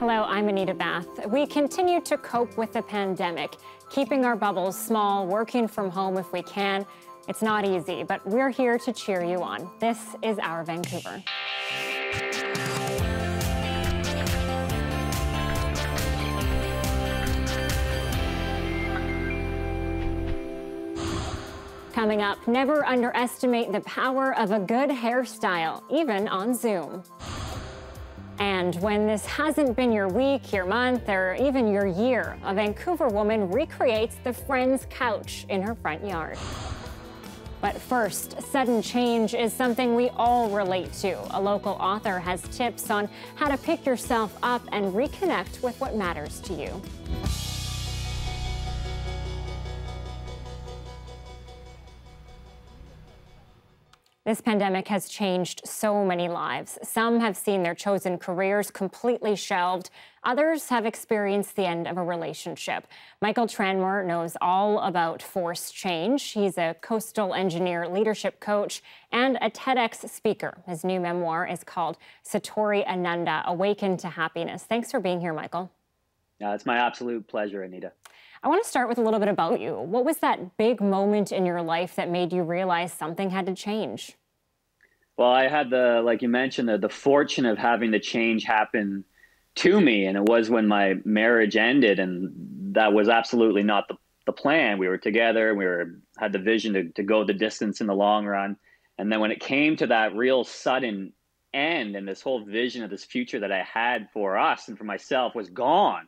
Hello, I'm Anita Bath. We continue to cope with the pandemic, keeping our bubbles small, working from home if we can. It's not easy, but we're here to cheer you on. This is Our Vancouver. Coming up, never underestimate the power of a good hairstyle, even on Zoom. And when this hasn't been your week, your month, or even your year, a Vancouver woman recreates the friend's couch in her front yard. But first, sudden change is something we all relate to. A local author has tips on how to pick yourself up and reconnect with what matters to you. This pandemic has changed so many lives. Some have seen their chosen careers completely shelved. Others have experienced the end of a relationship. Michael Tranmer knows all about forced change. He's a coastal engineer leadership coach and a TEDx speaker. His new memoir is called Satori Ananda, Awakened to Happiness. Thanks for being here, Michael. Yeah, it's my absolute pleasure, Anita. I want to start with a little bit about you. What was that big moment in your life that made you realize something had to change? Well, I had the, like you mentioned, the fortune of having the change happen to me. And it was when my marriage ended, and that was absolutely not the plan. We were together, we had the vision to go the distance in the long run. And then when it came to that real sudden end, and this whole vision of this future that I had for us and for myself was gone.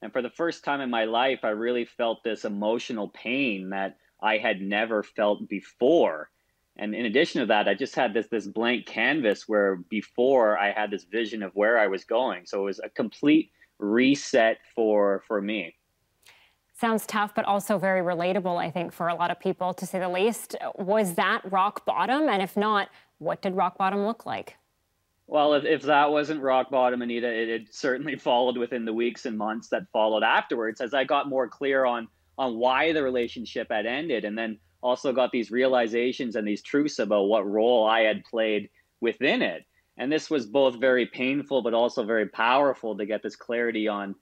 And for the first time in my life, I really felt this emotional pain that I had never felt before. And in addition to that, I just had this blank canvas where before I had this vision of where I was going. So it was a complete reset for me. Sounds tough, but also very relatable, I think, for a lot of people, to say the least. Was that rock bottom? And if not, what did rock bottom look like? Well, if that wasn't rock bottom, Anita, it certainly followed within the weeks and months that followed afterwards, as I got more clear on why the relationship had ended, and then also got these realizations and these truths about what role I had played within it. And this was both very painful, but also very powerful, to get this clarity on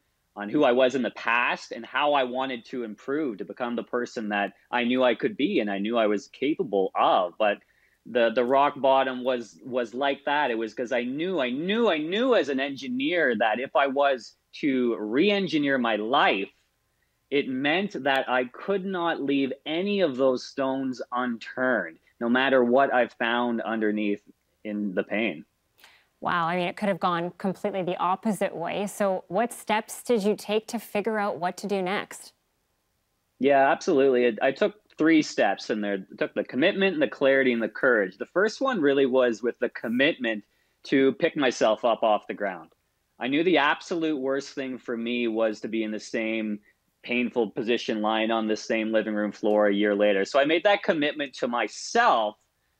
who I was in the past and how I wanted to improve to become the person that I knew I could be and I knew I was capable of. But the rock bottom was like that. It was because I knew as an engineer that if I was to re-engineer my life, it meant that I could not leave any of those stones unturned, no matter what I found underneath in the pain. Wow, I mean, it could have gone completely the opposite way. So what steps did you take to figure out what to do next? Yeah, absolutely. I took three steps in there. I took the commitment, and the clarity, and the courage. The first one really was with the commitment to pick myself up off the ground. I knew the absolute worst thing for me was to be in the same painful position, lying on the same living room floor a year later. So I made that commitment to myself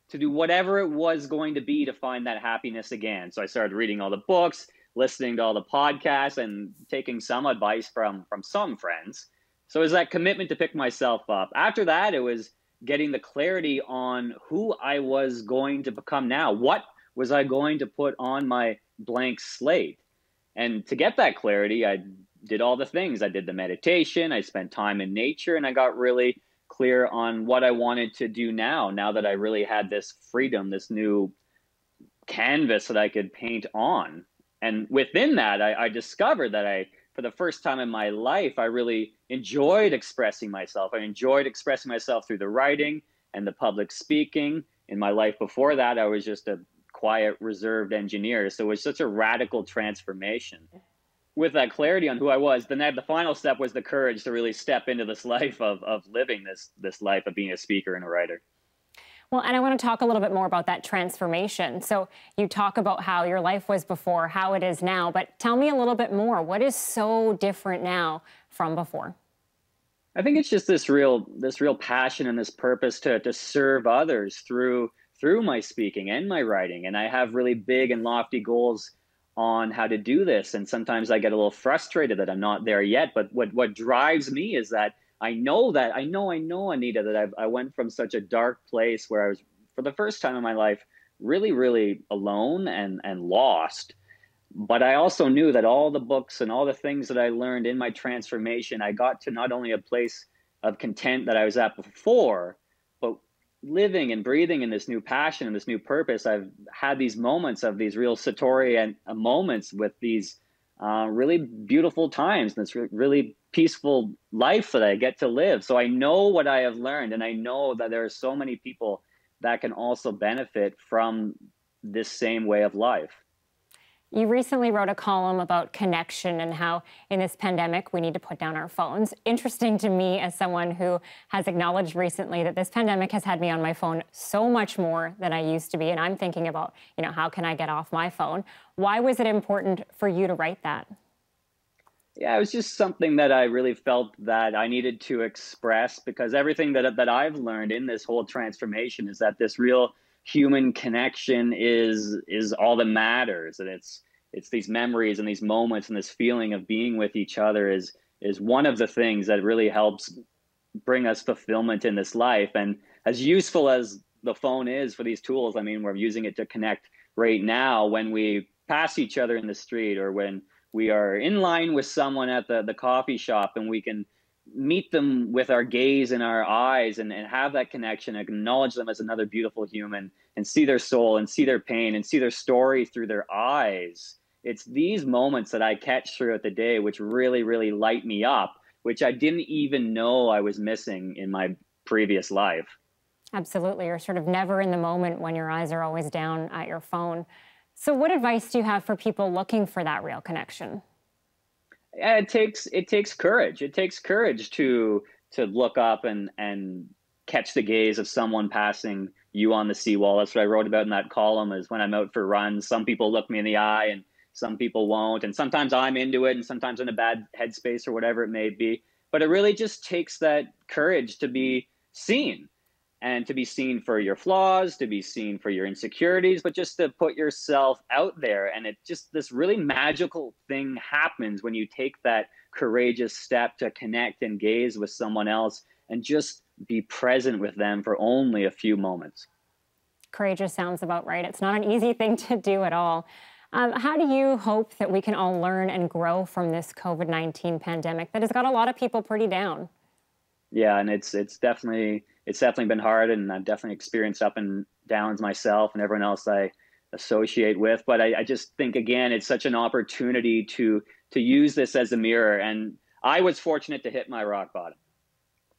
to do whatever it was going to be to find that happiness again. So I started reading all the books, listening to all the podcasts, and taking some advice from some friends. So it was that commitment to pick myself up. After that, it was getting the clarity on who I was going to become now. What was I going to put on my blank slate? And to get that clarity, I did all the things. I did the meditation, I spent time in nature, and I got really clear on what I wanted to do now that I really had this freedom, this new canvas that I could paint on. And within that, I discovered that for the first time in my life, I really enjoyed expressing myself. I enjoyed expressing myself through the writing and the public speaking. In my life before that, I was just a quiet, reserved engineer. So it was such a radical transformation. With that clarity on who I was, then the final step was the courage to really step into this life of living this life of being a speaker and a writer. Well, and I want to talk a little bit more about that transformation. So you talk about how your life was before, how it is now, but tell me a little bit more. What is so different now from before? I think it's just this real passion and this purpose to serve others through my speaking and my writing. And I have really big and lofty goals on how to do this. And sometimes I get a little frustrated that I'm not there yet. But what drives me is that I know, Anita, that I went from such a dark place where I was, for the first time in my life, really, really alone and lost, But I also knew that all the books and all the things that I learned in my transformation, I got to not only a place of content that I was at before, but living and breathing in this new passion and this new purpose. I've had these moments of these real Satori and moments with these really beautiful times, and this really peaceful life that I get to live. So I know what I have learned, and I know that there are so many people that can also benefit from this same way of life. You recently wrote a column about connection and how in this pandemic we need to put down our phones. Interesting to me as someone who has acknowledged recently that this pandemic has had me on my phone so much more than I used to be, and I'm thinking about, you know, how can I get off my phone? Why was it important for you to write that? Yeah, it was just something that I really felt that I needed to express, because everything that I've learned in this whole transformation is that this real human connection is all that matters, and it's these memories and these moments and this feeling of being with each other is one of the things that really helps bring us fulfillment in this life. And as useful as the phone is for these tools, I mean, we're using it to connect right now when we pass each other in the street, or when we are in line with someone at the coffee shop, and we can meet them with our gaze and our eyes and have that connection, acknowledge them as another beautiful human, and see their soul and see their pain and see their story through their eyes. It's these moments that I catch throughout the day which really, really light me up, which I didn't even know I was missing in my previous life. Absolutely. You're sort of never in the moment when your eyes are always down at your phone. So what advice do you have for people looking for that real connection? It takes courage. It takes courage to look up and catch the gaze of someone passing you on the seawall. That's what I wrote about in that column, is when I'm out for runs, some people look me in the eye and some people won't. And sometimes I'm into it and sometimes in a bad headspace or whatever it may be. But it really just takes that courage to be seen, and to be seen for your flaws, to be seen for your insecurities, but just to put yourself out there. And it just, this really magical thing happens when you take that courageous step to connect and gaze with someone else and just be present with them for only a few moments. Courageous sounds about right. It's not an easy thing to do at all. How do you hope that we can all learn and grow from this COVID-19 pandemic that has got a lot of people pretty down? Yeah, and it's definitely been hard, and I've definitely experienced up and downs myself and everyone else I associate with. But I just think, again, it's such an opportunity to use this as a mirror. And I was fortunate to hit my rock bottom.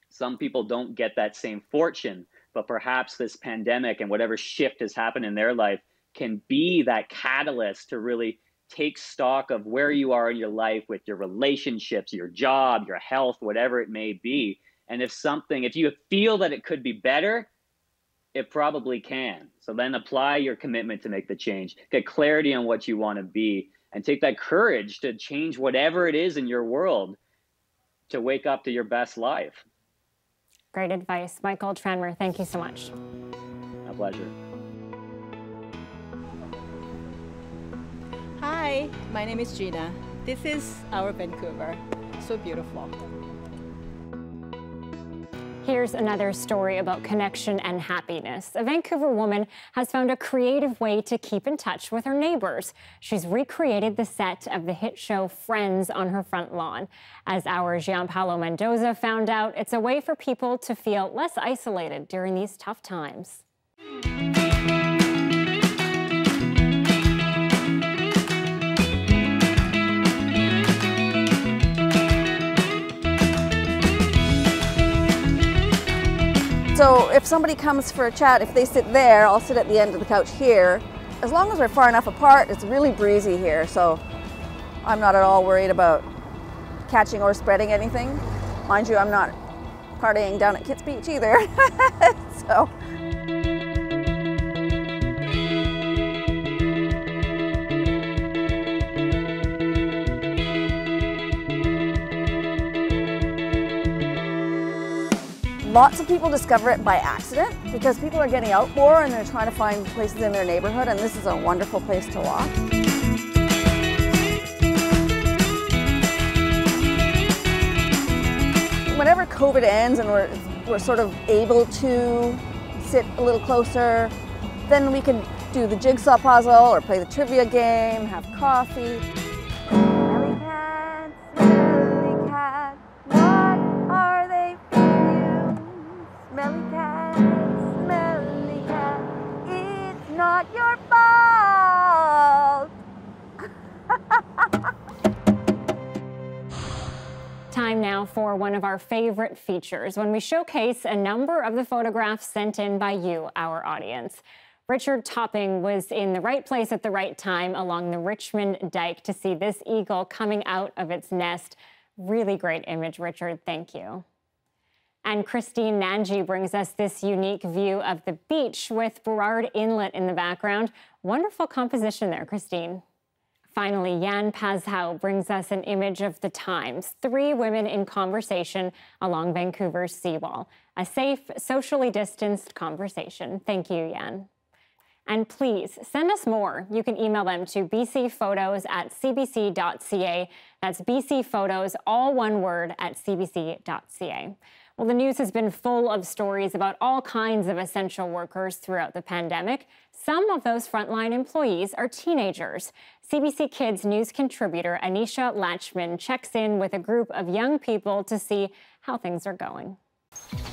Some people don't get that same fortune, but perhaps this pandemic and whatever shift has happened in their life can be that catalyst to really take stock of where you are in your life with your relationships, your job, your health, whatever it may be. And if you feel that it could be better, it probably can. So then apply your commitment to make the change, get clarity on what you want to be, and take that courage to change whatever it is in your world to wake up to your best life. Great advice. Michael Tranmer, thank you so much. My pleasure. Hi, my name is Gina. This is our Vancouver. So beautiful. Here's another story about connection and happiness. A Vancouver woman has found a creative way to keep in touch with her neighbors. She's recreated the set of the hit show Friends on her front lawn. As our Gianpaolo Mendoza found out, it's a way for people to feel less isolated during these tough times. So if somebody comes for a chat, if they sit there, I'll sit at the end of the couch here. As long as we're far enough apart, it's really breezy here, so I'm not at all worried about catching or spreading anything. Mind you, I'm not partying down at Kitts Beach either. So. Lots of people discover it by accident because people are getting out more and they're trying to find places in their neighborhood, and this is a wonderful place to walk. Whenever COVID ends and we're sort of able to sit a little closer, then we can do the jigsaw puzzle or play the trivia game, have coffee. Smelly cat, what are they feeding you? Smelly cat, it's not your fault. Time now for one of our favorite features, when we showcase a number of the photographs sent in by you, our audience. Richard Topping was in the right place at the right time along the Richmond Dike to see this eagle coming out of its nest. Really great image, Richard. Thank you. And Christine Nanji brings us this unique view of the beach with Burrard Inlet in the background. Wonderful composition there, Christine. Finally, Yan Pazhou brings us an image of the times, 3 women in conversation along Vancouver's seawall. A safe, socially distanced conversation. Thank you, Yan. And please, send us more. You can email them to bcphotos@cbc.ca. That's bcphotos, all one word, @cbc.ca. Well, the news has been full of stories about all kinds of essential workers throughout the pandemic. Some of those frontline employees are teenagers. CBC Kids news contributor Anisha Latchman checks in with a group of young people to see how things are going.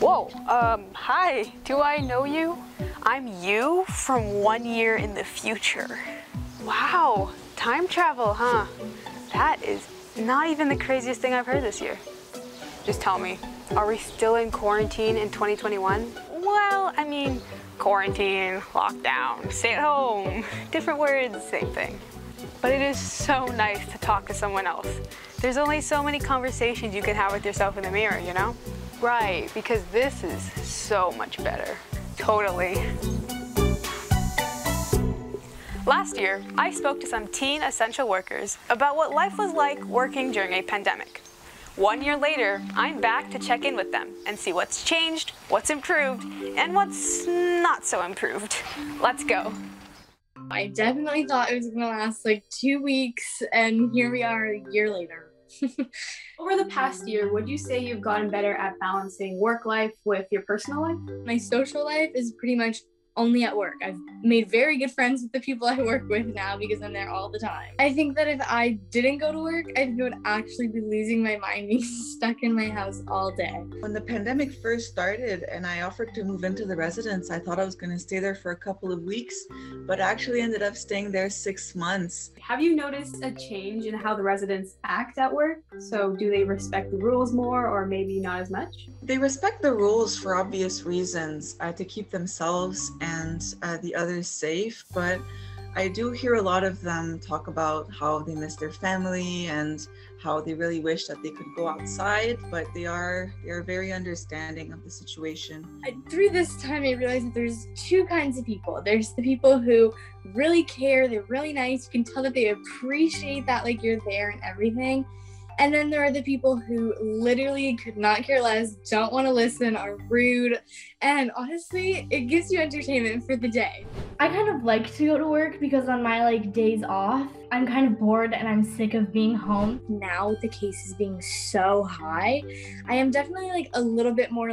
Whoa, hi, do I know you? I'm you from 1 year in the future. Wow, time travel, huh? That is not even the craziest thing I've heard this year. Just tell me, are we still in quarantine in 2021? Well, I mean, quarantine, lockdown, stay at home, different words, same thing. But it is so nice to talk to someone else. There's only so many conversations you can have with yourself in the mirror, you know? Right, because this is so much better. Totally. Last year, I spoke to some teen essential workers about what life was like working during a pandemic. 1 year later, I'm back to check in with them and see what's changed, what's improved, and what's not so improved. Let's go. I definitely thought it was gonna last like 2 weeks, and here we are a year later. Over the past year, would you say you've gotten better at balancing work life with your personal life? My social life is pretty much only at work. I've made very good friends with the people I work with now because I'm there all the time. I think that if I didn't go to work, I would actually be losing my mind being stuck in my house all day. When the pandemic first started and I offered to move into the residence, I thought I was going to stay there for a couple of weeks, but actually ended up staying there 6 months. Have you noticed a change in how the residents act at work? So do they respect the rules more or maybe not as much? They respect the rules for obvious reasons, to keep themselves and the others safe, but I do hear a lot of them talk about how they miss their family and how they really wish that they could go outside, but they are very understanding of the situation. Through this time, I realized that there's 2 kinds of people. There's the people who really care, they're really nice, you can tell that they appreciate that, like, you're there and everything. And then there are the people who literally could not care less, don't want to listen, are rude, and honestly, it gives you entertainment for the day. I kind of like to go to work because on my days off, I'm kind of bored and I'm sick of being home. Now with the cases being so high, I am definitely a little bit more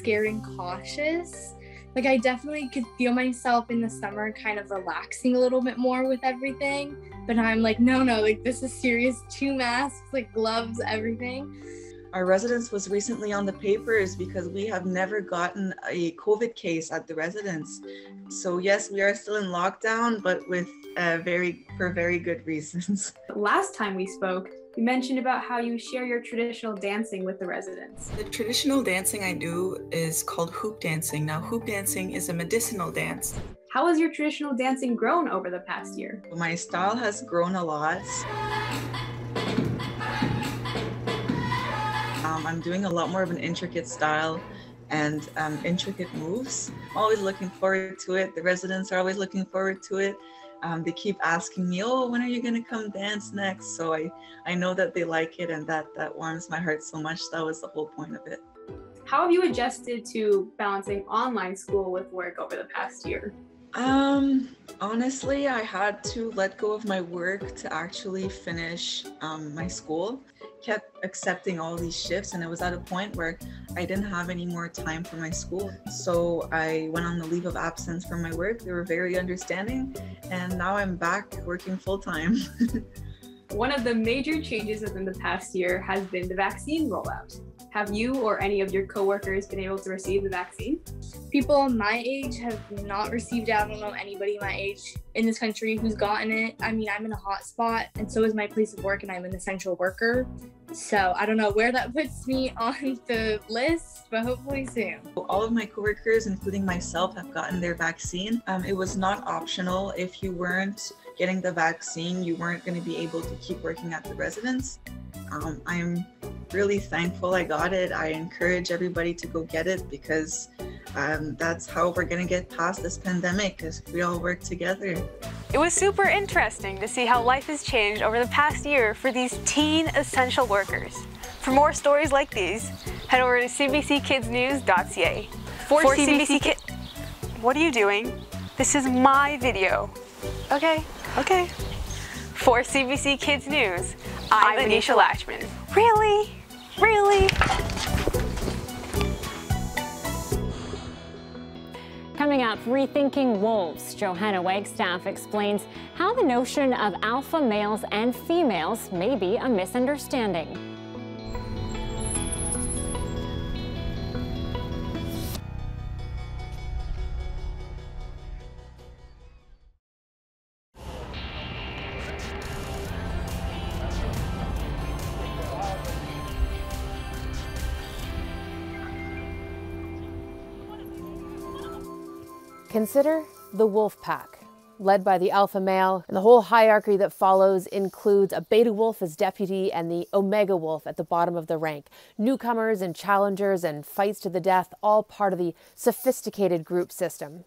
scared and cautious. I definitely could feel myself in the summer kind of relaxing a little bit more with everything. But I'm no, this is serious. 2 masks, gloves, everything. Our residence was recently on the papers because we have never gotten a COVID case at the residence. So yes, we are still in lockdown, but with very good reasons. Last time we spoke, you mentioned about how you share your traditional dancing with the residents. The traditional dancing I do is called hoop dancing. Now, hoop dancing is a medicinal dance. How has your traditional dancing grown over the past year? My style has grown a lot. I'm doing a lot more of an intricate style and intricate moves. I'm always looking forward to it. The residents are always looking forward to it. They keep asking me, oh, when are you going to come dance next? So I know that they like it, and that warms my heart so much. That was the whole point of it. How have you adjusted to balancing online school with work over the past year? Honestly, I had to let go of my work to actually finish my school. kept accepting all these shifts, and it was at a point where I didn't have any more time for my school. So I went on the leave of absence from my work. They were very understanding, and now I'm back working full time. One of the major changes within the past year has been the vaccine rollout. Have you or any of your coworkers been able to receive the vaccine? People my age have not received it. I don't know anybody my age in this country who's gotten it. I mean, I'm in a hot spot, and so is my place of work, and I'm an essential worker. So I don't know where that puts me on the list, but hopefully soon. All of my coworkers, including myself, have gotten their vaccine. It was not optional. If you weren't getting the vaccine, you weren't going to be able to keep working at the residence. I'm really thankful I got it. I encourage everybody to go get it, because that's how we're going to get past this pandemic, is if we all work together. It was super interesting to see how life has changed over the past year for these teen essential workers. For more stories like these, head over to cbckidsnews.ca. For CBC Kids... What are you doing? This is my video. Okay. Okay. For CBC Kids News, I'm Anisha Latchman. Really? Really? Coming up, Rethinking Wolves. Johanna Wagstaffe explains how the notion of alpha males and females may be a misunderstanding. Consider the wolf pack, led by the alpha male, and the whole hierarchy that follows includes a beta wolf as deputy and the omega wolf at the bottom of the rank. Newcomers and challengers and fights to the death, all part of the sophisticated group system.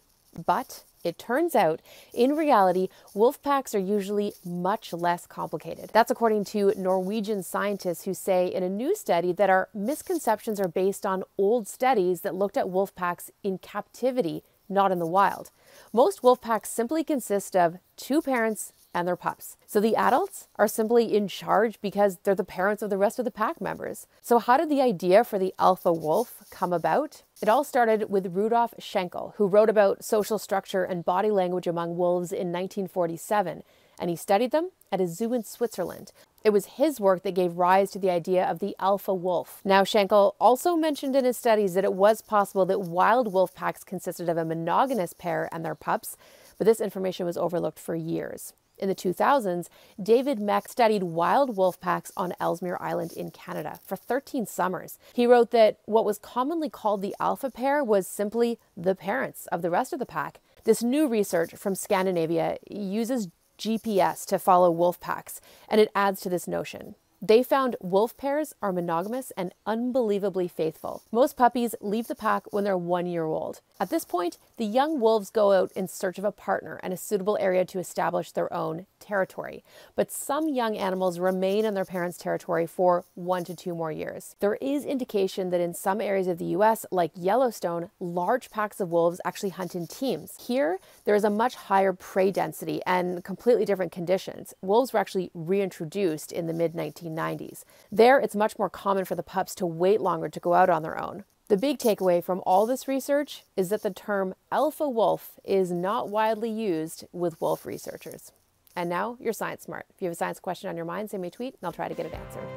But it turns out, in reality, wolf packs are usually much less complicated. That's according to Norwegian scientists who say in a new study that our misconceptions are based on old studies that looked at wolf packs in captivity, not in the wild. Most wolf packs simply consist of two parents and their pups. So the adults are simply in charge because they're the parents of the rest of the pack members. So how did the idea for the alpha wolf come about? It all started with Rudolf Schenkel, who wrote about social structure and body language among wolves in 1947, and he studied them at a zoo in Switzerland. It was his work that gave rise to the idea of the alpha wolf. Now, Schenkel also mentioned in his studies that it was possible that wild wolf packs consisted of a monogamous pair and their pups, but this information was overlooked for years. In the 2000s, David Mech studied wild wolf packs on Ellesmere Island in Canada for 13 summers. He wrote that what was commonly called the alpha pair was simply the parents of the rest of the pack. This new research from Scandinavia uses GPS to follow wolf packs, and it adds to this notion. They found wolf pairs are monogamous and unbelievably faithful. Most puppies leave the pack when they're 1 year old. At this point, the young wolves go out in search of a partner and a suitable area to establish their own territory. But some young animals remain in their parents' territory for 1 to 2 more years. There is indication that in some areas of the US, like Yellowstone, large packs of wolves actually hunt in teams. Here, there is a much higher prey density and completely different conditions. Wolves were actually reintroduced in the mid-1990s. There, it's much more common for the pups to wait longer to go out on their own. The big takeaway from all this research is that the term alpha wolf is not widely used with wolf researchers. And now you're science smart. If you have a science question on your mind, send me a tweet and I'll try to get it answered.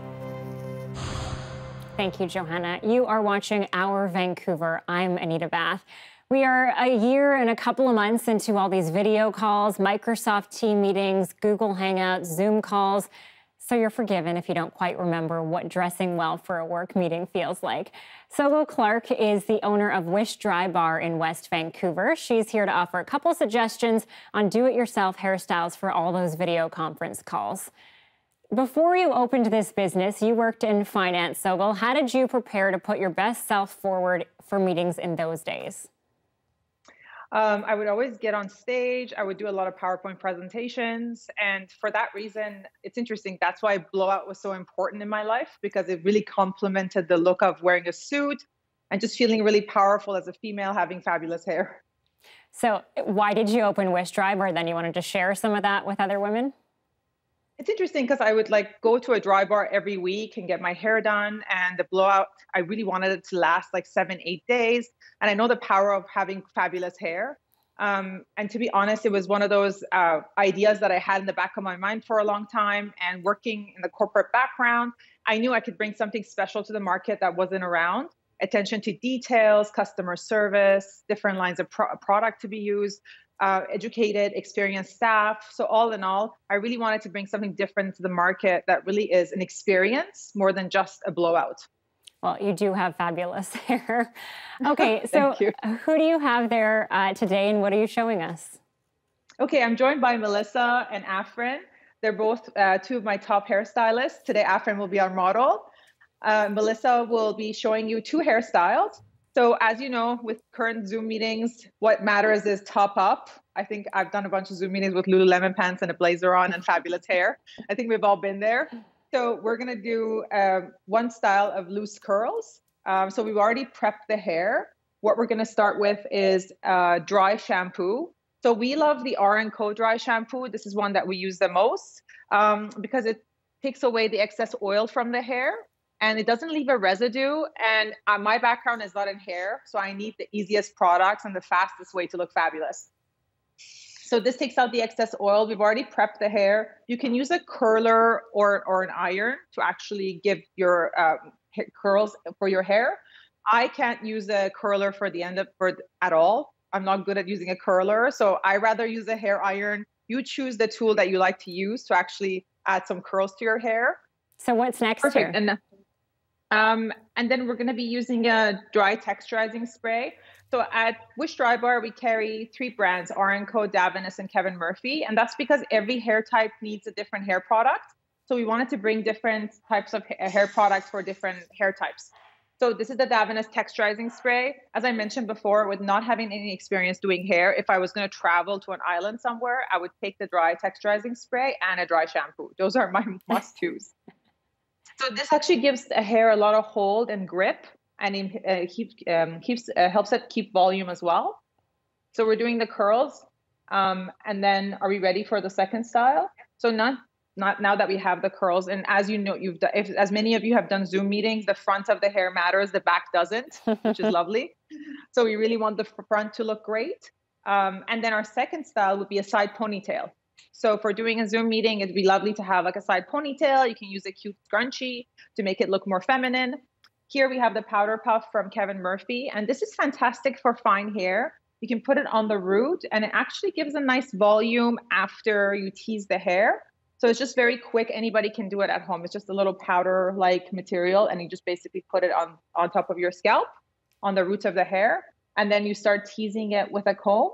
Thank you, Johanna. You are watching Our Vancouver. I'm Anita Bath. We are a year and a couple of months into all these video calls, Microsoft Team meetings, Google Hangouts, Zoom calls. So you're forgiven if you don't quite remember what dressing well for a work meeting feels like. Sogol Clark is the owner of Wish Dry Bar in West Vancouver. She's here to offer a couple suggestions on do-it-yourself hairstyles for all those video conference calls. Before you opened this business, you worked in finance, Sogol. How did you prepare to put your best self forward for meetings in those days? I would always get on stage. I would do a lot of PowerPoint presentations. And for that reason, it's interesting. That's why blowout was so important in my life, because it really complemented the look of wearing a suit and just feeling really powerful as a female, having fabulous hair. So why did you open Wish Dry Bar then? You wanted to share some of that with other women? It's interesting because I would like go to a dry bar every week and get my hair done, and the blowout, I really wanted it to last like 7-8 days. And I know the power of having fabulous hair. And to be honest, it was one of those ideas that I had in the back of my mind for a long time. And working in the corporate background, I knew I could bring something special to the market that wasn't around. Attention to details, customer service, different lines of product to be used, educated, experienced staff. So all in all, I really wanted to bring something different to the market that really is an experience more than just a blowout. Well, you do have fabulous hair. Okay, so who do you have there today, and what are you showing us? Okay, I'm joined by Melissa and Afrin. They're both two of my top hairstylists. Today, Afrin will be our model. Melissa will be showing you two hairstyles. So as you know, with current Zoom meetings, what matters is top up. I think I've done a bunch of Zoom meetings with Lululemon pants and a blazer on and fabulous hair. I think we've all been there. So we're going to do one style of loose curls. So we've already prepped the hair. What we're going to start with is dry shampoo. So we love the R and Co dry shampoo. This is one that we use the most because it takes away the excess oil from the hair. And it doesn't leave a residue. And my background is not in hair, so I need the easiest products and the fastest way to look fabulous. So this takes out the excess oil. We've already prepped the hair. You can use a curler or an iron to actually give your curls for your hair. I can't use a curler for the end of at all. I'm not good at using a curler, so I rather use a hair iron. You choose the tool that you like to use to actually add some curls to your hair. So what's next? Perfect. Here? And then we're going to be using a dry texturizing spray. So at Wish Dry Bar, we carry three brands, R & Co, Davines, and Kevin Murphy. And that's because every hair type needs a different hair product. So we wanted to bring different types of hair products for different hair types. So this is the Davines texturizing spray. As I mentioned before, with not having any experience doing hair, if I was going to travel to an island somewhere, I would take the dry texturizing spray and a dry shampoo. Those are my must-dos. So this actually gives the hair a lot of hold and grip, and it helps it keep volume as well. So we're doing the curls, and then are we ready for the second style? So not now that we have the curls, and as you know, as many of you have done Zoom meetings, the front of the hair matters, the back doesn't, which is lovely. So we really want the front to look great, and then our second style would be a side ponytail. So for doing a Zoom meeting, it'd be lovely to have like a side ponytail. You can use a cute scrunchie to make it look more feminine. Here we have the powder puff from Kevin Murphy, and this is fantastic for fine hair. You can put it on the root, and it actually gives a nice volume after you tease the hair. So it's just very quick. Anybody can do it at home. It's just a little powder-like material, and you just basically put it on top of your scalp, on the roots of the hair, and then you start teasing it with a comb,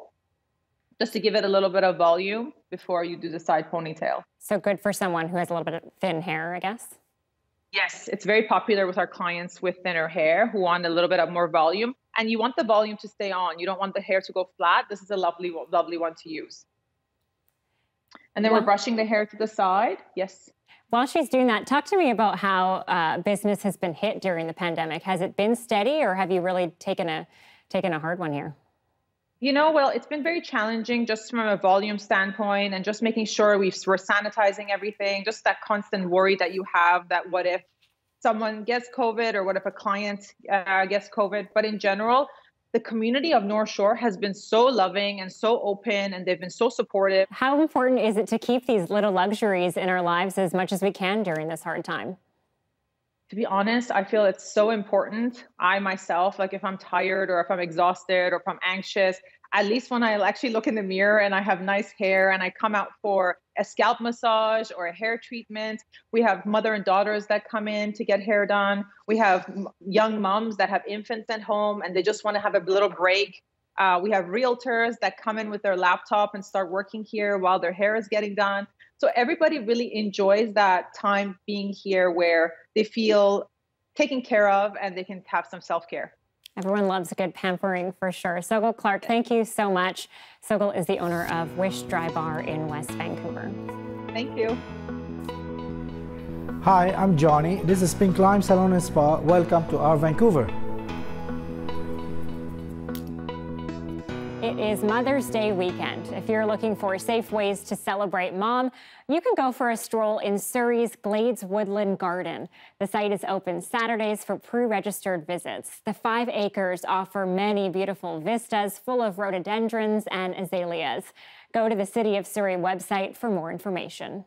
just to give it a little bit of volume before you do the side ponytail. So good for someone who has a little bit of thin hair, I guess? Yes, it's very popular with our clients with thinner hair who want a little bit of more volume. And you want the volume to stay on. You don't want the hair to go flat. This is a lovely, lovely one to use. And then we're brushing the hair to the side. Yes. While she's doing that, talk to me about how business has been hit during the pandemic. Has it been steady, or have you really taken a hard one here? You know, well, it's been very challenging just from a volume standpoint, and just making sure we're sanitizing everything, just that constant worry that you have that what if someone gets COVID, or what if a client gets COVID. But in general, the community of North Shore has been so loving and so open, and they've been so supportive. How important is it to keep these little luxuries in our lives as much as we can during this hard time? To be honest, I feel it's so important. I myself, like if I'm tired, or if I'm exhausted, or if I'm anxious, at least when I actually look in the mirror and I have nice hair and I come out for a scalp massage or a hair treatment. We have mother and daughters that come in to get hair done. We have young moms that have infants at home and they just want to have a little break. We have realtors that come in with their laptop and start working here while their hair is getting done. So everybody really enjoys that time being here where they feel taken care of and they can have some self-care. Everyone loves a good pampering for sure. Sogol Clark, thank you so much. Sogol is the owner of Wish Dry Bar in West Vancouver. Thank you. Hi, I'm Johnny. This is Pink Lime Salon and Spa. Welcome to our Vancouver. It is Mother's Day weekend. If you're looking for safe ways to celebrate Mom, you can go for a stroll in Surrey's Glades Woodland Garden. The site is open Saturdays for pre-registered visits. The 5 acres offer many beautiful vistas full of rhododendrons and azaleas. Go to the City of Surrey website for more information.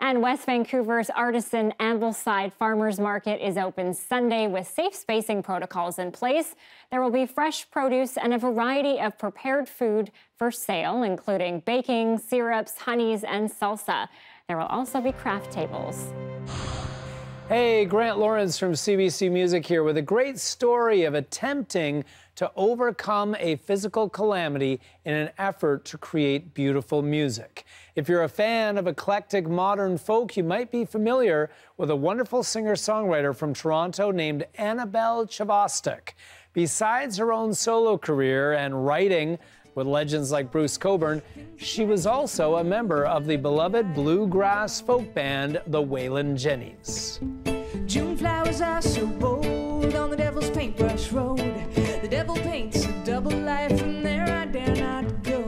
And West Vancouver's Artisan Ambleside Farmers Market is open Sunday with safe spacing protocols in place. There will be fresh produce and a variety of prepared food for sale, including baking, syrups, honeys, and salsa. There will also be craft tables. Hey, Grant Lawrence from CBC Music here with a great story of attempting to overcome a physical calamity in an effort to create beautiful music. If you're a fan of eclectic modern folk, you might be familiar with a wonderful singer-songwriter from Toronto named Annabelle Chvostek. Besides her own solo career and writing with legends like Bruce Coburn, she was also a member of the beloved bluegrass folk band, the Wailin' Jennys. June flowers are so bold on the Devil's Paintbrush Road. The devil paints a double life, and there I dare not go.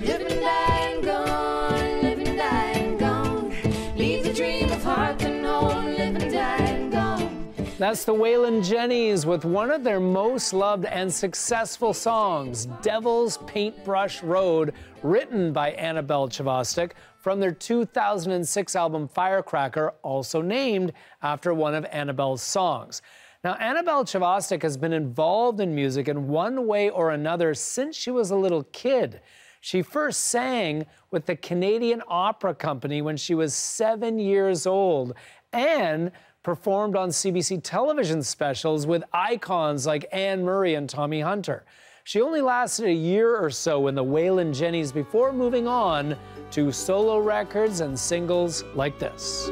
Live and die and gone, live and die and gone. Leave the dream of heart and home, live and die and gone. That's the Wailin' Jennys with one of their most loved and successful songs, Devil's Paintbrush Road, written by Annabelle Chvostek, from their 2006 album Firecracker, also named after one of Annabelle's songs. Now, Annabelle Chvostek has been involved in music in one way or another since she was a little kid. She first sang with the Canadian Opera Company when she was 7 years old and performed on CBC television specials with icons like Anne Murray and Tommy Hunter. She only lasted a year or so in the Wailin' Jennys before moving on to solo records and singles like this.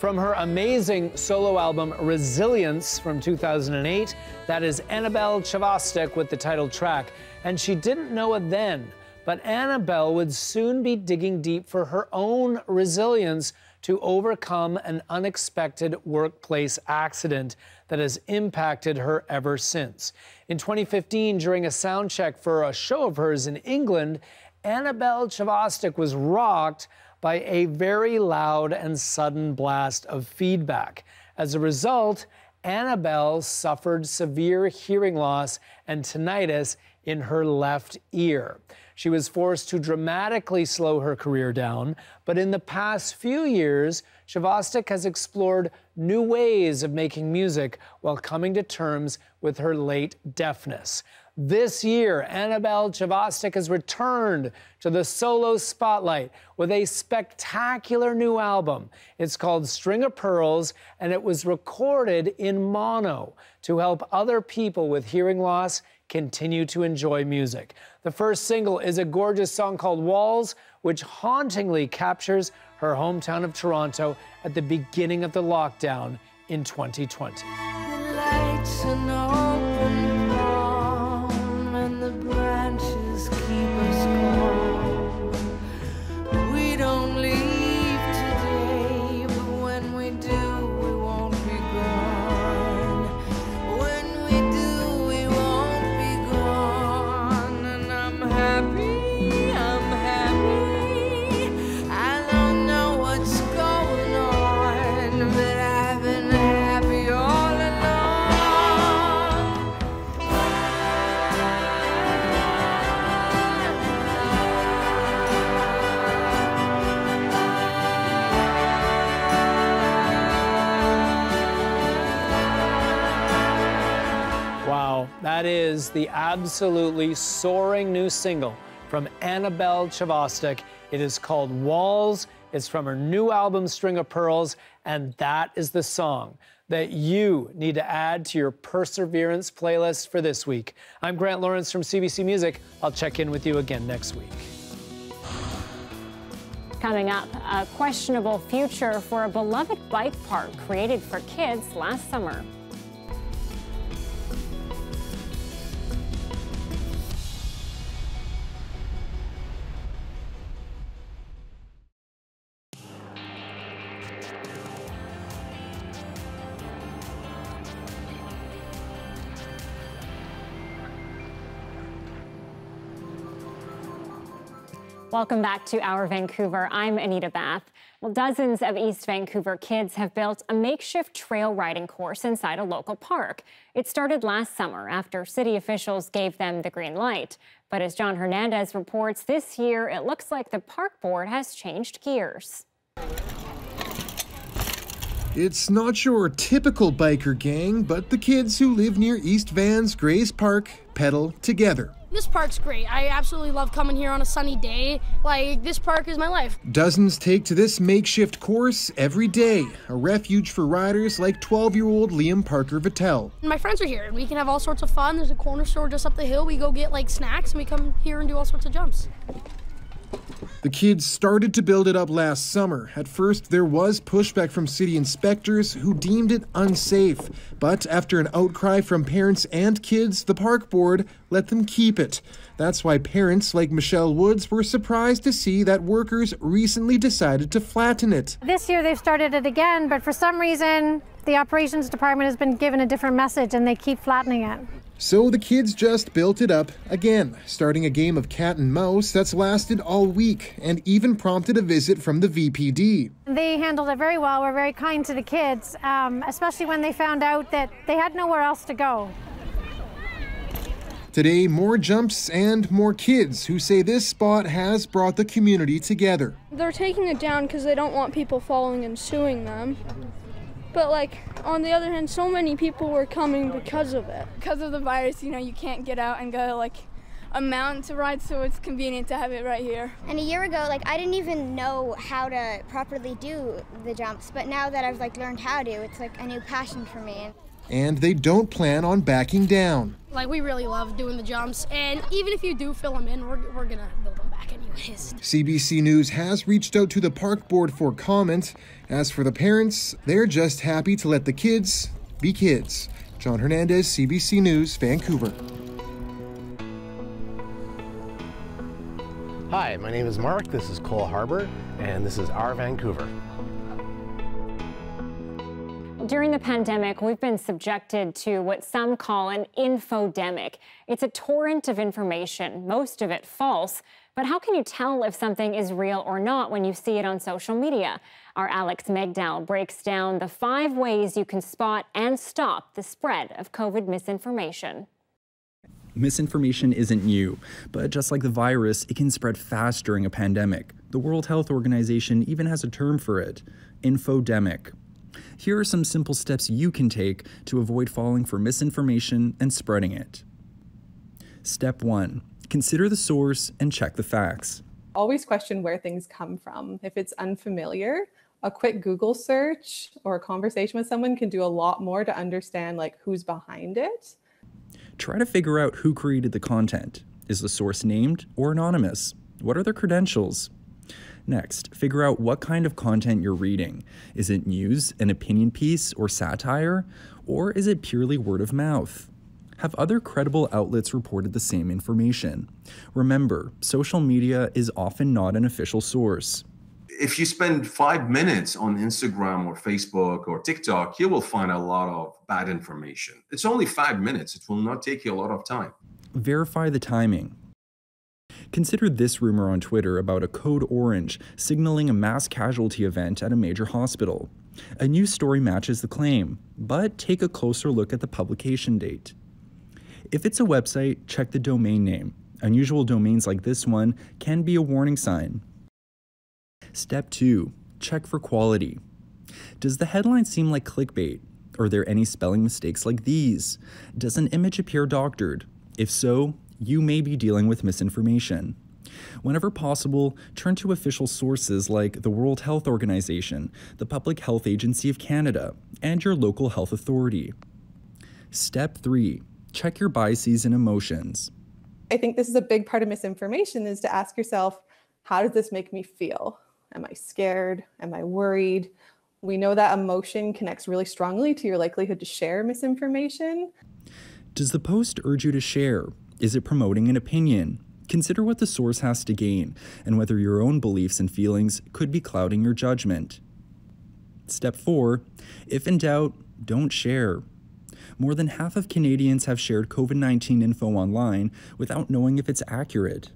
From her amazing solo album, Resilience, from 2008, that is Annabelle Chvostek with the title track. And she didn't know it then, but Annabelle would soon be digging deep for her own resilience to overcome an unexpected workplace accident that has impacted her ever since. In 2015, during a sound check for a show of hers in England, Annabelle Chvostek was rocked by a very loud and sudden blast of feedback. As a result, Annabelle suffered severe hearing loss and tinnitus in her left ear. She was forced to dramatically slow her career down, but in the past few years, Chvostek has explored new ways of making music while coming to terms with her late deafness. This year, Annabelle Chvostek has returned to the solo spotlight with a spectacular new album. It's called String of Pearls, and it was recorded in mono to help other people with hearing loss continue to enjoy music. The first single is a gorgeous song called Walls, which hauntingly captures her hometown of Toronto at the beginning of the lockdown in 2020. The lights are open. The branches keep us warm. We don't leave today, but when we do, we won't be gone. When we do, we won't be gone. And I'm happy, I'm happy. I don't know what's going on, but I've been happy all along. That is the absolutely soaring new single from Annabelle Chvostek. It is called Walls. It's from her new album, String of Pearls, and that is the song. that you need to add to your Perseverance playlist for this week. I'm Grant Lawrence from CBC Music. I'll check in with you again next week. Coming up, a questionable future for a beloved bike park created for kids last summer. Welcome back to Our Vancouver. I'm Anita Bath. Well, dozens of East Vancouver kids have built a makeshift trail riding course inside a local park. It started last summer after city officials gave them the green light. But as John Hernandez reports, this year it looks like the park board has changed gears. It's not your typical biker gang, but the kids who live near East Van's Grays Park pedal together. This park's great. I absolutely love coming here on a sunny day. Like, this park is my life. Dozens take to this makeshift course every day, a refuge for riders like 12-year-old Liam Parker Vittel. My friends are here, and we can have all sorts of fun. There's a corner store just up the hill. We go get, like, snacks, and we come here and do all sorts of jumps. The kids started to build it up last summer. At first, there was pushback from city inspectors who deemed it unsafe. But after an outcry from parents and kids, the park board let them keep it. That's why parents like Michelle Woods were surprised to see that workers recently decided to flatten it. This year, they've started it again, but for some reason, the operations department has been given a different message and they keep flattening it. So the kids just built it up again, starting a game of cat and mouse that's lasted all week and even prompted a visit from the VPD. They handled it very well. We're very kind to the kids, especially when they found out that they had nowhere else to go. Today, more jumps and more kids who say this spot has brought the community together. They're taking it down because they don't want people following and suing them. But like, on the other hand, so many people were coming because of it. Because of the virus, you know, you can't get out and go like a mountain to ride, so it's convenient to have it right here. And a year ago, like, I didn't even know how to properly do the jumps, but now that I've like learned how to, it's like a new passion for me. And they don't plan on backing down. Like, we really love doing the jumps, and even if you do fill them in, we're gonna build them back anyways. CBC News has reached out to the park board for comment. As for the parents, they're just happy to let the kids be kids. John Hernandez, CBC News, Vancouver. Hi, my name is Mark, this is Cole Harbour, and this is Our Vancouver. During the pandemic, we've been subjected to what some call an infodemic. It's a torrent of information, most of it false. But how can you tell if something is real or not when you see it on social media? Our Alex Megdal breaks down the 5 ways you can spot and stop the spread of COVID misinformation. Misinformation isn't new, but just like the virus, it can spread fast during a pandemic. The World Health Organization even has a term for it, infodemic. Here are some simple steps you can take to avoid falling for misinformation and spreading it. Step 1. Consider the source and check the facts. Always question where things come from. If it's unfamiliar, a quick Google search or a conversation with someone can do a lot more to understand like who's behind it. Try to figure out who created the content. Is the source named or anonymous? What are their credentials? Next, figure out what kind of content you're reading. Is it news, an opinion piece, or satire? Or is it purely word of mouth? Have other credible outlets reported the same information? Remember, social media is often not an official source. If you spend 5 minutes on Instagram or Facebook or TikTok, you will find a lot of bad information. It's only 5 minutes. It will not take you a lot of time. Verify the timing. Consider this rumor on Twitter about a code orange signaling a mass casualty event at a major hospital. A news story matches the claim, but take a closer look at the publication date. If it's a website, check the domain name. Unusual domains like this one can be a warning sign. Step 2. Check for quality. Does the headline seem like clickbait? Are there any spelling mistakes like these? Does an image appear doctored? If so, you may be dealing with misinformation. Whenever possible, turn to official sources like the World Health Organization, the Public Health Agency of Canada, and your local health authority. Step 3. Check your biases and emotions. I think this is a big part of misinformation, is to ask yourself, how does this make me feel? Am I scared? Am I worried? We know that emotion connects really strongly to your likelihood to share misinformation. Does the post urge you to share? Is it promoting an opinion? Consider what the source has to gain and whether your own beliefs and feelings could be clouding your judgment. Step 4. If in doubt, don't share. More than half of Canadians have shared COVID-19 info online without knowing if it's accurate.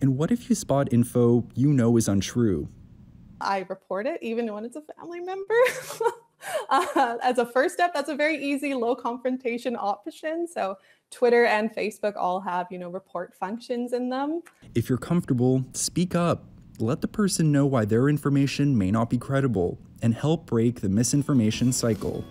And what if you spot info you know is untrue? I report it, even when it's a family member. As a first step, that's a very easy, low confrontation option. So Twitter and Facebook all have, report functions in them. If you're comfortable, speak up. Let the person know why their information may not be credible and help break the misinformation cycle.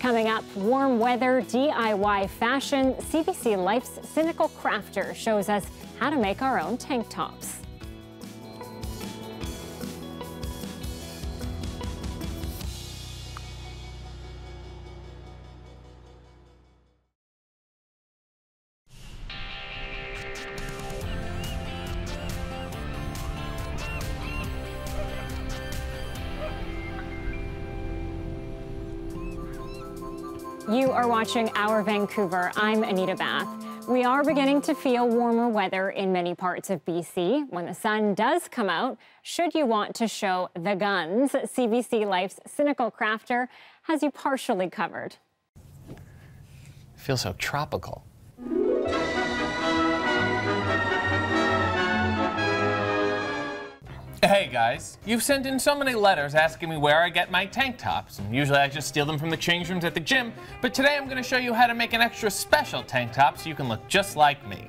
Coming up, warm weather, DIY fashion, CBC Life's Cynical Crafter shows us how to make our own tank tops. You are watching Our Vancouver. I'm Anita Bath. We are beginning to feel warmer weather in many parts of BC. When the sun does come out, should you want to show the guns, CBC Life's Cynical Crafter has you partially covered. It feels so tropical. Hey guys, you've sent in so many letters asking me where I get my tank tops, and usually I just steal them from the change rooms at the gym, but today I'm going to show you how to make an extra special tank top so you can look just like me.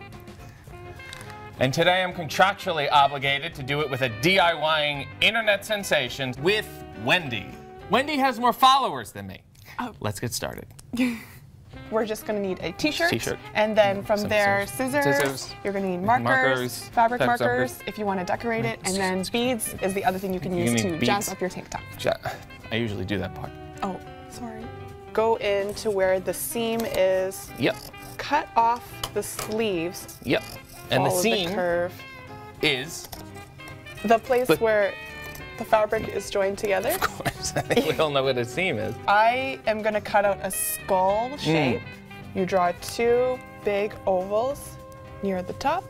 And today I'm contractually obligated to do it with a DIYing internet sensation with Wendy. Wendy has more followers than me. Oh. Let's get started. We're just going to need a t-shirt, and then from there, scissors. You're going to need markers, fabric markers, if you want to decorate it, and then beads is the other thing you can use to jazz up your tank top. I usually do that part. Oh, sorry. Go in to where the seam is. Yep. Cut off the sleeves. Yep. And the seam is the place where the fabric is joined together. Of course, I think we all know what a seam is. I am going to cut out a skull shape. You draw two big ovals near the top.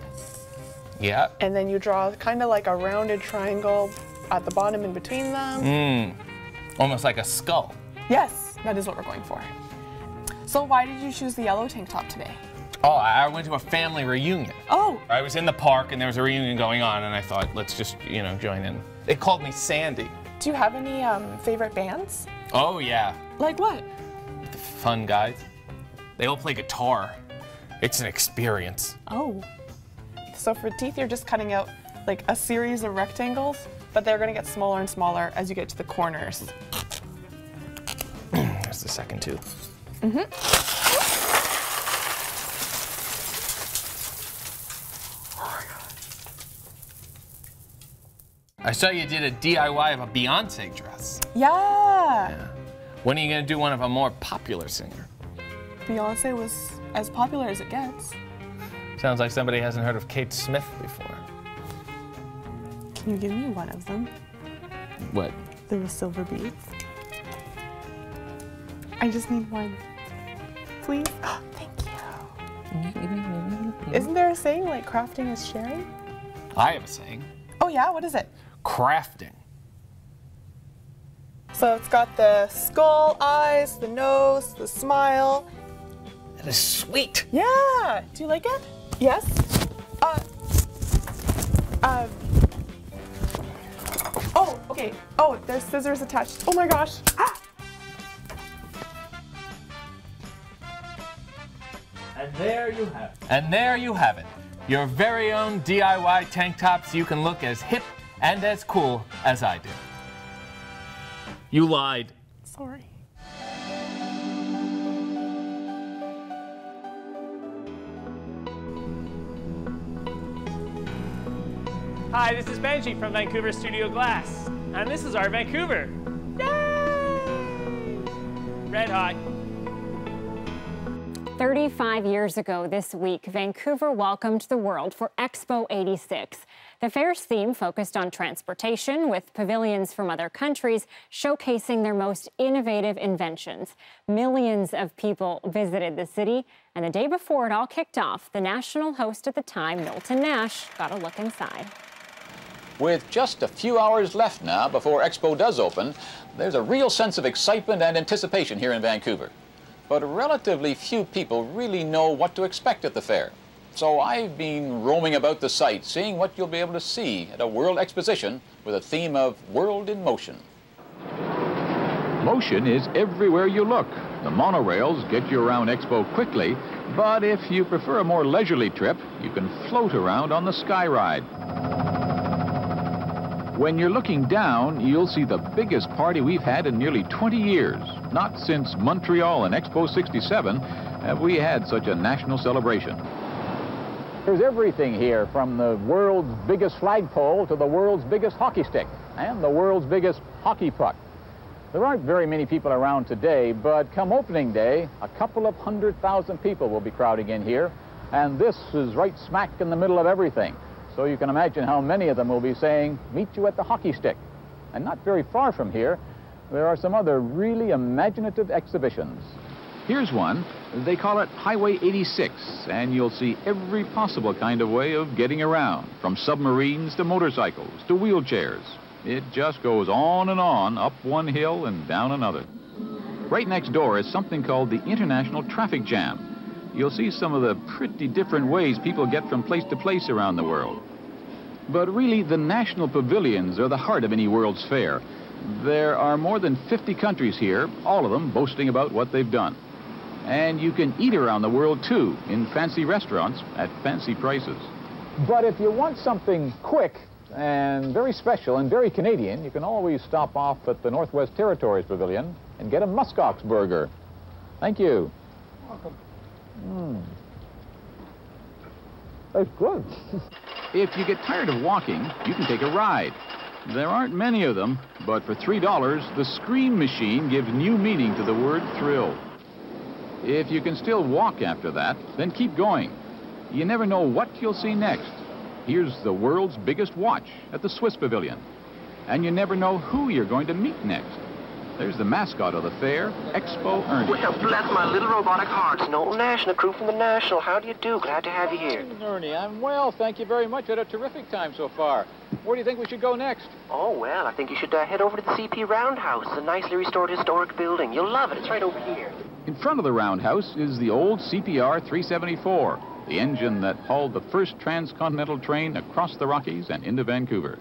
Yeah. And then you draw kind of like a rounded triangle at the bottom in between them. Almost like a skull. Yes, that is what we're going for. So why did you choose the yellow tank top today? Oh, I went to a family reunion. Oh. I was in the park and there was a reunion going on and I thought, let's just, join in. They called me Sandy. Do you have any favorite bands? Oh, yeah. Like what? The Fun Guys. They all play guitar. It's an experience. Oh. So for teeth, you're just cutting out like a series of rectangles, but they're going to get smaller and smaller as you get to the corners. That's the second tooth. I saw you did a DIY of a Beyoncé dress. Yeah. When are you going to do one of a more popular singer? Beyoncé was as popular as it gets. Sounds like somebody hasn't heard of Kate Smith before. Can you give me one of them? What? There were silver beads. I just need one. Please? Oh, thank you. Isn't there a saying like crafting is sharing? I have a saying. Oh yeah? What is it? Crafting. So it's got the skull, eyes, the nose, the smile. That is sweet. Yeah. Do you like it? Yes. Oh, okay. Oh, there's scissors attached. Oh my gosh. Ah! And there you have it. Your very own DIY tank tops you can look as hip and as cool as I do. You lied. Sorry. Hi, this is Benji from Vancouver Studio Glass, and this is our Vancouver. Yay! Red hot. 35 years ago this week, Vancouver welcomed the world for Expo 86. The fair's theme focused on transportation, with pavilions from other countries showcasing their most innovative inventions. Millions of people visited the city, and the day before it all kicked off, the national host at the time, Milton Nash, got a look inside. With just a few hours left now before Expo does open, there's a real sense of excitement and anticipation here in Vancouver. But relatively few people really know what to expect at the fair. So I've been roaming about the site, seeing what you'll be able to see at a world exposition with a theme of World in Motion. Motion is everywhere you look. The monorails get you around Expo quickly, but if you prefer a more leisurely trip, you can float around on the Skyride. When you're looking down, you'll see the biggest party we've had in nearly 20 years. Not since Montreal and Expo 67 have we had such a national celebration. There's everything here, from the world's biggest flagpole to the world's biggest hockey stick and the world's biggest hockey puck. There aren't very many people around today, but come opening day, a couple of 100,000 people will be crowding in here, and this is right smack in the middle of everything. So you can imagine how many of them will be saying, meet you at the hockey stick. And not very far from here, there are some other really imaginative exhibitions. Here's one. They call it Highway 86, and you'll see every possible kind of way of getting around, from submarines to motorcycles to wheelchairs. It just goes on, up one hill and down another. Right next door is something called the International Traffic Jam. You'll see some of the pretty different ways people get from place to place around the world. But really, the national pavilions are the heart of any world's fair. There are more than 50 countries here, all of them boasting about what they've done. And you can eat around the world, too, in fancy restaurants at fancy prices. But if you want something quick and very special and very Canadian, you can always stop off at the Northwest Territories Pavilion and get a muskox burger. Thank you. Welcome. That's good. If you get tired of walking, you can take a ride. There aren't many of them, but for $3, the Scream Machine gives new meaning to the word thrill. If you can still walk after that, then keep going. You never know what you'll see next. Here's the world's biggest watch at the Swiss Pavilion. And you never know who you're going to meet next. There's the mascot of the fair, Expo Ernie. Well, bless my little robotic hearts. Noel Nash and the crew from the National. How do you do? Glad to have you here. Ernie, I'm well. Thank you very much. Had a terrific time so far. Where do you think we should go next? Oh, well, I think you should head over to the CP Roundhouse. It's a nicely restored historic building. You'll love it. It's right over here. In front of the roundhouse is the old CPR 374, the engine that hauled the first transcontinental train across the Rockies and into Vancouver.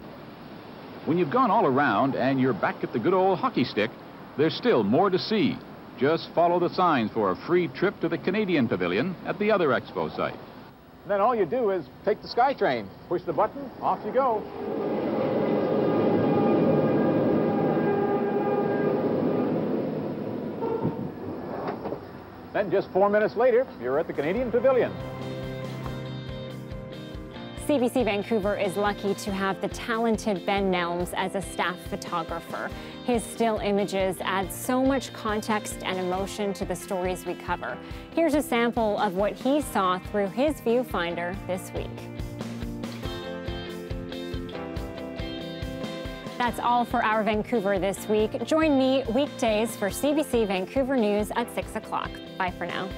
When you've gone all around and you're back at the good old hockey stick, there's still more to see. Just follow the signs for a free trip to the Canadian Pavilion at the other Expo site. Then all you do is take the SkyTrain, push the button, off you go. Then just 4 minutes later, you're at the Canadian Pavilion. CBC Vancouver is lucky to have the talented Ben Nelms as a staff photographer. His still images add so much context and emotion to the stories we cover. Here's a sample of what he saw through his viewfinder this week. That's all for Our Vancouver this week. Join me weekdays for CBC Vancouver News at 6 o'clock. Bye for now.